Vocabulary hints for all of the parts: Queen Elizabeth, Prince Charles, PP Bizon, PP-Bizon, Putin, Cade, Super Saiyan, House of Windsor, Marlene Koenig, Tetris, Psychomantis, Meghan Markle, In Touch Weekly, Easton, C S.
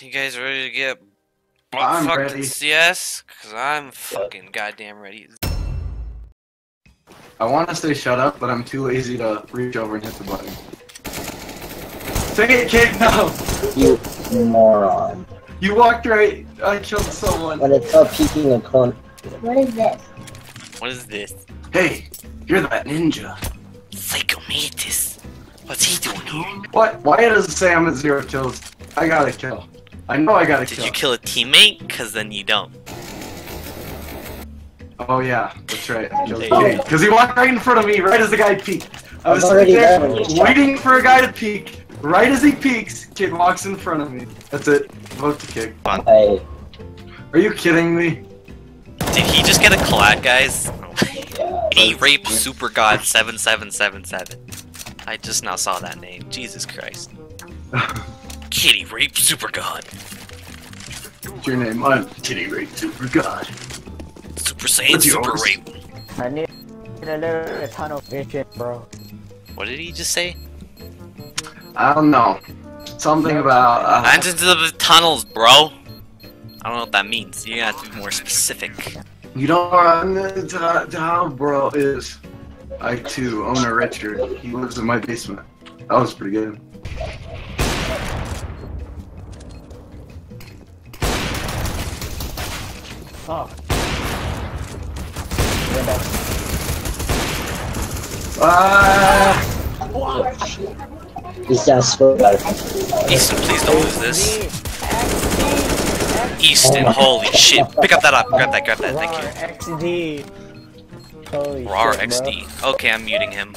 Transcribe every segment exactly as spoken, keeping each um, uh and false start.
You guys ready to get I'm fucking ready. C S? Cause I'm fucking goddamn ready. I want to say shut up, but I'm too lazy to reach over and hit the button. Take it, kid! No! You moron. You walked right. I killed someone. When it's up peeking a clone. What is this? What is this? Hey, you're that ninja. Psychomantis. What's he doing here? What? Why does it say I'm at zero kills? I gotta kill. I know I gotta Did kill. Did you kill a teammate? Cause then you don't. Oh yeah, that's right. Oh. Cause he walked right in front of me, right as the guy peeked. I was sitting there waiting for a guy to peek. Right as he peeks, kid walks in front of me. That's it. Vote to kick. Hey. Are you kidding me? Did he just get a collab, guys? Yeah, he raped Super God seven seven seven seven. I just now saw that name. Jesus Christ. Kitty Rape Super God. What's your name? I'm Kitty Rape Super God. Super Saiyan Super Rape. I need a little ton of vision, bro. What did he just say? I don't know. Something about. Uh, I'm into the tunnels, bro. I don't know what that means. You gotta be more specific. You don't know how bro is. I too own a Richard. He lives in my basement. That was pretty good. Oh. Ah! What? Easton, please don't lose this. Easton, holy shit. Pick up that up. Grab that, grab that. Thank you. R X D. X D. Okay, I'm muting him.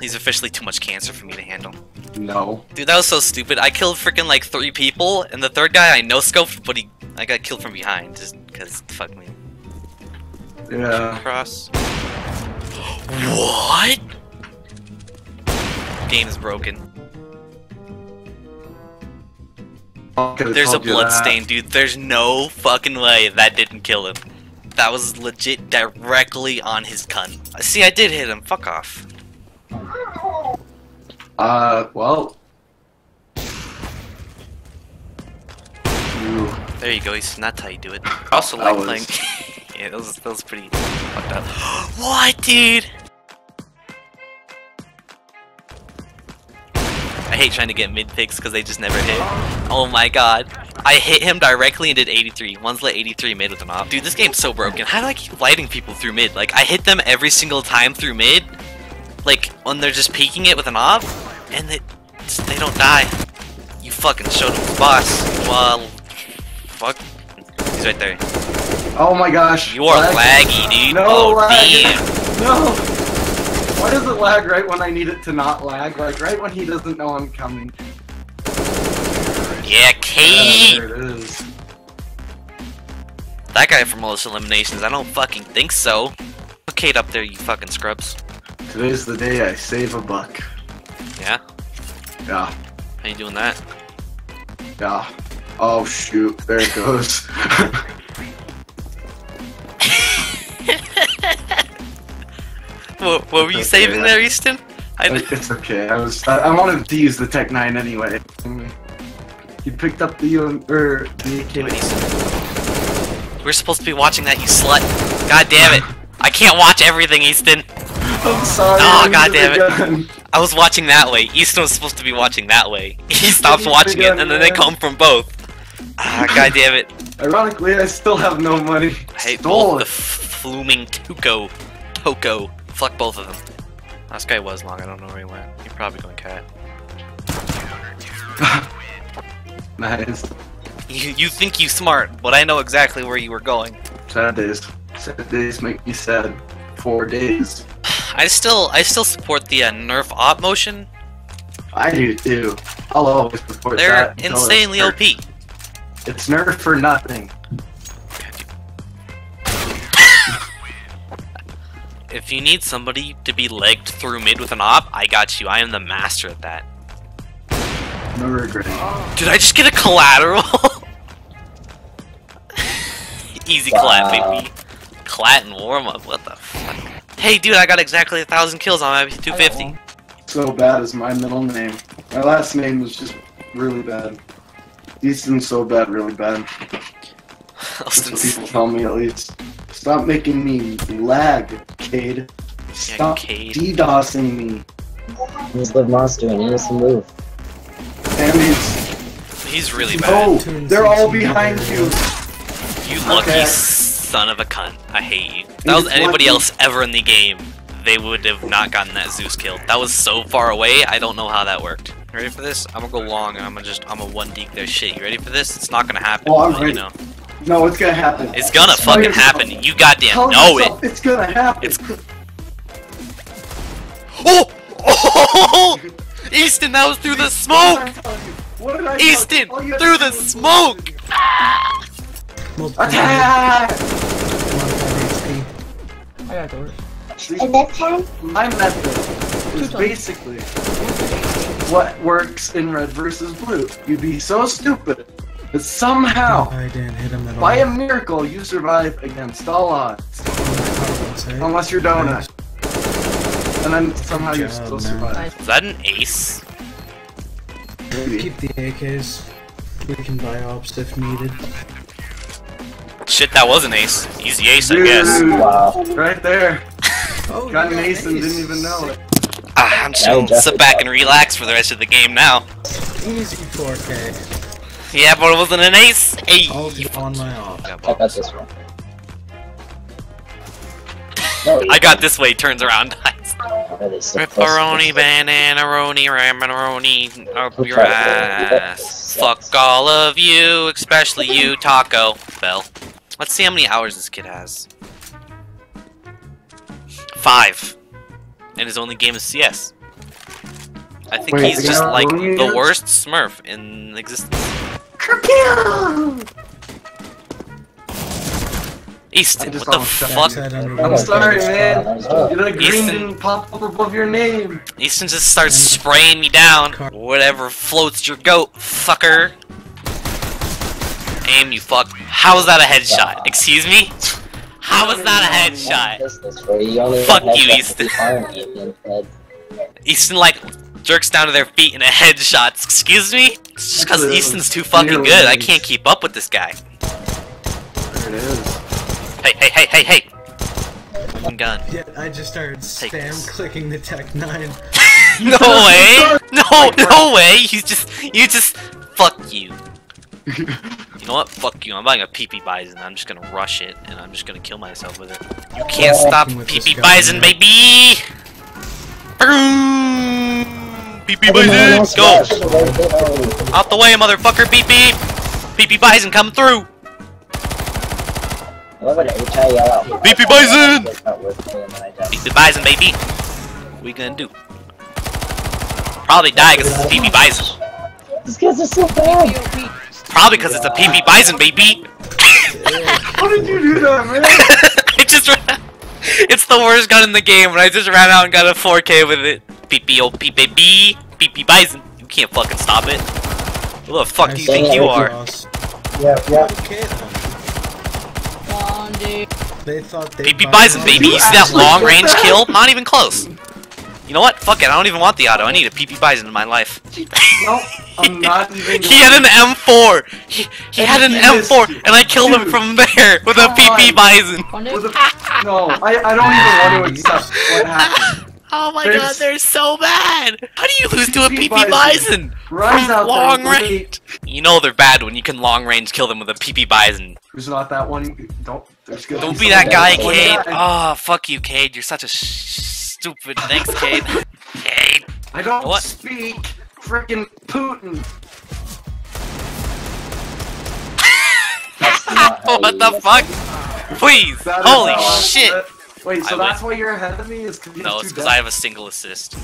He's officially too much cancer for me to handle. No. Dude, that was so stupid. I killed freaking like three people, and the third guy I no-scoped, but he, I got killed from behind just because, fuck me. Yeah. Cross. What? Game is broken. There's a blood stain, dude. There's no fucking way that didn't kill him. That was legit directly on his cunt. See, I did hit him. Fuck off. Uh, well. Ooh. There you go. He's not how you do it. Also, like, was... like, yeah, that was that was pretty fucked up. What, dude? I hate trying to get mid picks because they just never hit. Oh my god. I hit him directly and did eighty-three. One's lit eighty-three mid with an op. Dude, this game's so broken. How do I keep lighting people through mid? Like, I hit them every single time through mid. Like, when they're just peeking it with an op. And they, they don't die. You fucking showed him the boss. Well, fuck. He's right there. Oh my gosh. You are lag. Laggy, dude. No oh, lag. Damn. No. Why does it lag right when I need it to not lag? Like, right when he doesn't know I'm coming. Yeah, Kate! Yeah, there it is. That guy from all those eliminations, I don't fucking think so. Kate up there, you fucking scrubs. Today's the day I save a buck. Yeah? Yeah. How you doing that? Yeah. Oh shoot, there it goes. What, what were you okay, saving yeah. there, Easton? I it's okay. I was. I, I wanted to use the Tech Nine anyway. You picked up the um, er, the K. We're supposed to be watching that, you slut. God damn it! I can't watch everything, Easton. I'm sorry. Oh God damn it! I was watching that way. Easton was supposed to be watching that way. He stops watching gun, it, and then man. they come from both. Ah, God damn it! Ironically, I still have no money. I stole the fluming Tuco, Toco. Fuck both of them. Last guy was long, I don't know where he went. You're probably going cat. Nice. You, you think you smart, but I know exactly where you were going. Sad days. Sad days make me sad. Four days. I still I still support the uh, nerf op motion. I do too. I'll always support They're that. They're insanely it's O P. It's nerf for nothing. If you need somebody to be legged through mid with an op, I got you. I am the master at that. No regret. Did I just get a collateral? Easy clat, wow. baby. Clat and warm up. What the fuck? Hey, dude, I got exactly a thousand kills on my two fifty. So bad is my middle name. My last name was just really bad. Easton's so bad, really bad. That's what people tell me, at least. Stop making me lag, Cade. Stop yeah, DDoSing me. He's the monster and he doesn't move. And he's... He's really bad. Oh, they're all behind you. You lucky okay. son of a cunt. I hate you. If that was anybody lucky. else ever in the game, they would have not gotten that Zeus killed. That was so far away, I don't know how that worked. You ready for this? I'm gonna go long and I'm gonna just, I'm gonna one deke their shit. You ready for this? It's not gonna happen. Oh, I'm ready. You know. No, it's gonna happen. It's gonna Tell fucking yourself. happen. You goddamn Tell know yourself. it. It's gonna happen. It's... Oh! Oh! Easton, that was through the smoke! What did I Easton, through the smoke! Ah! Attack! I got doors. And that time? My method is basically what works in red versus blue. You'd be so stupid that somehow, I didn't hit him at by all. a miracle, you survive against all odds. Unless you're Donut. And then somehow you still survive. Is that an ace? Maybe. Keep the A Ks. We can buy ops if needed. Shit, that was an ace. Easy ace, Dude, I guess. Wow. Right there. Oh, got an ace and didn't even know it. Ah, I'm just gonna sit back and relax for the rest of the game now. Easy four K. Yeah, but it wasn't an ace. Hey. On my off. I got this one. No, I got this way. Turns around. Ripperoni, bananaroni, ramaroni, up your ass. Fuck all of you, especially you, Taco Bell. Let's see how many hours this kid has. Five. And his only game is C S. I think Wait, he's just like the worst Smurf in existence. Easton, what the fuck? I'm sorry, man. You let a green didn't pop up above your name. Easton just starts spraying me down. Whatever floats your goat, fucker. Aim, you fuck. How is that a headshot? Excuse me? How is that a headshot? Fuck you, Easton. Easton, like, jerks down to their feet in a headshot. Excuse me? It's just because Easton's too fucking good. I can't keep up with this guy. There it is. Hey, hey, hey, hey, hey! I'm gone. Yeah, I just started spam clicking the Tech nine. No way! No, no way! You just, you just, fuck you. You know what? Fuck you. I'm buying a P P Bizon. I'm just gonna rush it, and I'm just gonna kill myself with it. You can't stop P P Bizon, baby! P P Bizon, go! Out the way, motherfucker! P P! P P Bizon, come through! P P Bizon! P P Bizon, baby! What you gonna do? Probably die because it's a P P Bizon. These guys are so bad! Probably because it's a P P Bizon, baby! How did you do that, man? I just ran. It's the worst gun in the game, and I just ran out and got a four K with it. P P O P, baby! P P Bizon! You can't fucking stop it. Who the fuck do you think you are? Yeah, yeah. They thought they P P Bizon, baby. You see that long range that? kill? Not even close. You know what? Fuck it. I don't even want the auto. I need a P P Bizon in my life. No, I'm not even. He had an M four. He, he had an M four, and I killed him from there with a P P Bizon. No, I, I don't even want to accept what happened. Oh my There's... god, they're so bad! How do you lose to a P P Bizon? Right out long there, range! You know they're bad when you can long range kill them with a P P Bizon. Who's not that one? Don't, There's gonna Don't be, be that guy, Cade! Oh, fuck you, Cade. You're such a sh stupid. Thanks, Cade. Cade! I don't what? speak frickin' Putin! What the fuck? Please! Holy shit! Wait, so I that's why you're ahead of me? Is no, it's because I have a single assist.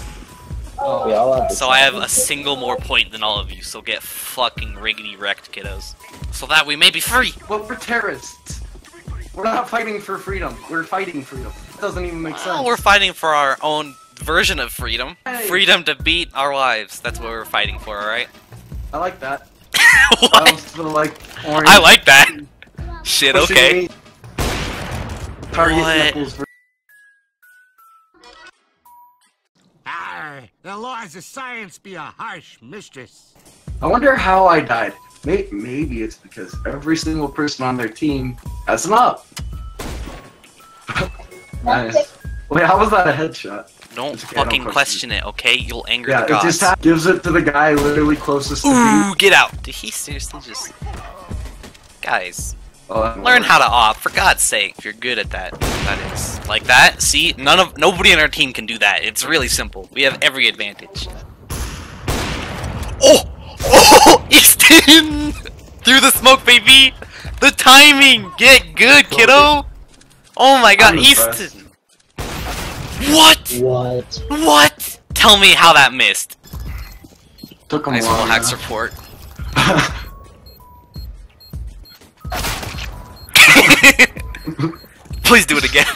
Oh. So I have a single more point than all of you, so get fucking riggedy wrecked, kiddos. So that we may be free! Well, we're terrorists. We're not fighting for freedom. We're fighting freedom. It doesn't even make well, sense. We're fighting for our own version of freedom. Hey. Freedom to beat our wives. That's what we're fighting for, alright? I like that. What? I, also like, orange. I like that. Shit, okay. Target The laws of science be a harsh mistress. I wonder how I died. May maybe it's because every single person on their team has an up. Nice. Wait, how was that a headshot? Don't okay, fucking don't question, question it, okay? You'll anger yeah, the gods. Yeah, it just gives it to the guy literally closest Ooh, to me. Get out! Did he seriously just... Guys, uh, learn how to op, for God's sake, if you're good at that. That is. Like that? See? None of- Nobody on our team can do that. It's really simple. We have every advantage. Oh! Oh! Easton! Through the smoke, baby! The timing! Get good, kiddo! Oh my god, Easton! What? What? What? Tell me how that missed. Took him nice little hacks report. Please do it again.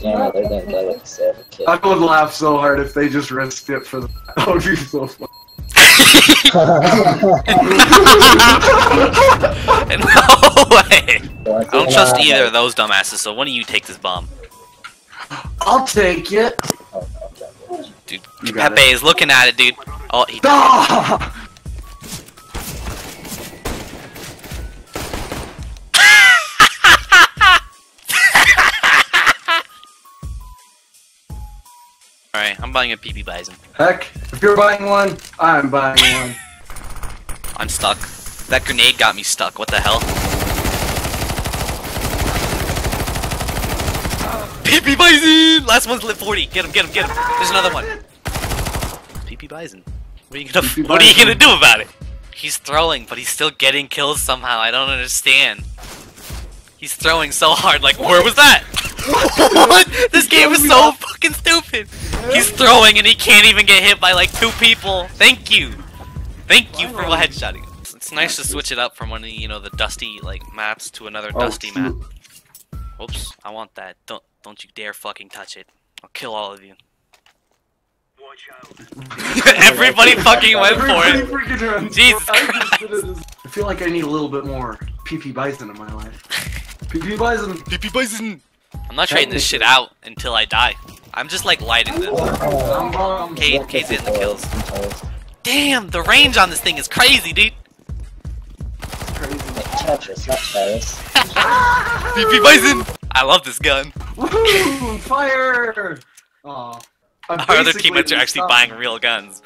Yeah, they're gonna go with the seven kid. I would laugh so hard if they just risked it for the. That would be so fun. No way! I don't trust either of those dumbasses, so why don't you take this bomb? I'll take it. Dude, Pepe is looking at it, dude. Oh, he ah! Alright, I'm buying a P P Bizon. Heck, if you're buying one, I'm buying one. I'm stuck. That grenade got me stuck, what the hell? P P Bizon! Last one's lit forty. Get him, get him, get him. There's another one. P P Bizon. What are you gonna What are you gonna do about it? He's throwing, but he's still getting kills somehow. I don't understand. He's throwing so hard. Like, where was that? What? This game is so fucking stupid. He's throwing and he can't even get hit by like two people. Thank you. Thank you for headshotting. It's nice to switch it up from one of the, you know, the dusty like maps to another dusty map. Whoops! I want that. Don't. Don't you dare fucking touch it. I'll kill all of you. Watch out. Everybody fucking went for it. Jesus Christ. I feel like I need a little bit more P P Bizon in my life. P P Bizon. P P Bizon. I'm not trading this shit out until I die. I'm just like lighting this. Kate, Kate's getting the kills. Damn, the range on this thing is crazy, dude. It's crazy. Tetris, not Paris. P P Bizon. I love this gun. Woohoo! Fire! Aww. I'm Our other teammates are actually stopped. buying real guns.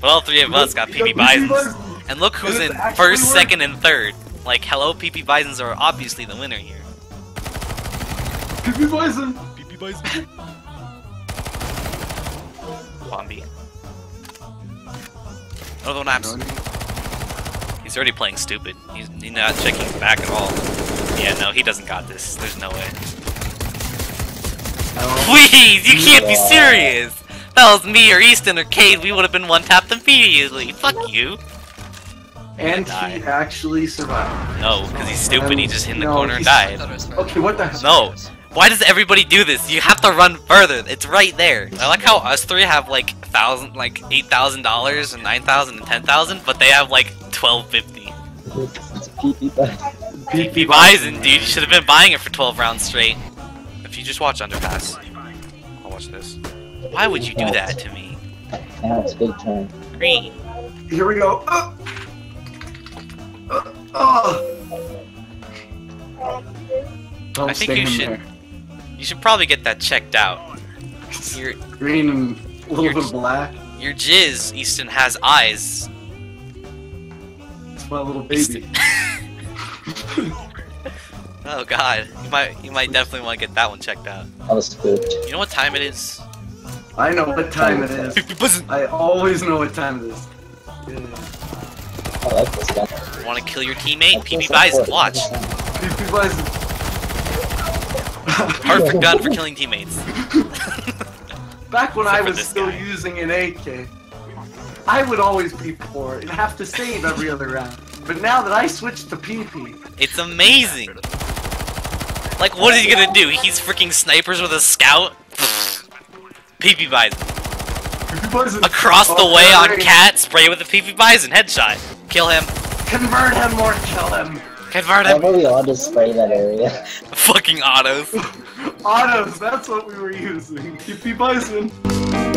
But all three of us got P P Bizons. And look who's in first, worked. second, and third. Like, hello, P P Bizons are obviously the winner here. P P Bizon! P P Bizon! Bombi. Another one apps. He's already playing stupid. He's, he's not checking back at all. Yeah, no, he doesn't got this. There's no way. Please, you can't be serious! If that was me or Easton or Cade, we would have been one-tapped immediately. Fuck you! And he actually survived. No, because he's stupid, um, he just hit in the no, corner and died. Okay, what the hell? No! Why does everybody do this? You have to run further, it's right there. I like how us three have like thousand, like eight thousand dollars and nine thousand and ten thousand, but they have like twelve fifty. It's P P Bizon, dude, you should have been buying it for twelve rounds straight. You just watch underpass. I'll watch this. Why would you do that to me? Now it's big time. Green. Here we go. Uh, uh, uh. I think you should. There. You should probably get that checked out. Your, green and a little your, bit black. Your jizz, Easton, has eyes. It's my little baby. Oh god, you might you might definitely want to get that one checked out. I was spooked. You know what time it is? I know what time it is. I always know what time it is. Yeah. I like this guy. Want to kill your teammate? P P Bizon, watch. P P Bizon. Perfect gun for killing teammates. Back when I was still guy. using an A K, I would always be poor and have to save every other round. But now that I switched to P P, it's amazing. Like, what is he gonna do? He's freaking snipers with a scout? P P Bizon. P P Bizon. Across the oh, way on right. Cat, spray with a P P Bizon. Headshot. Kill him. Convert him or kill him. Convert him. Probably ought to spray that area. Fucking autos. Autos, that's what we were using. P P Bizon.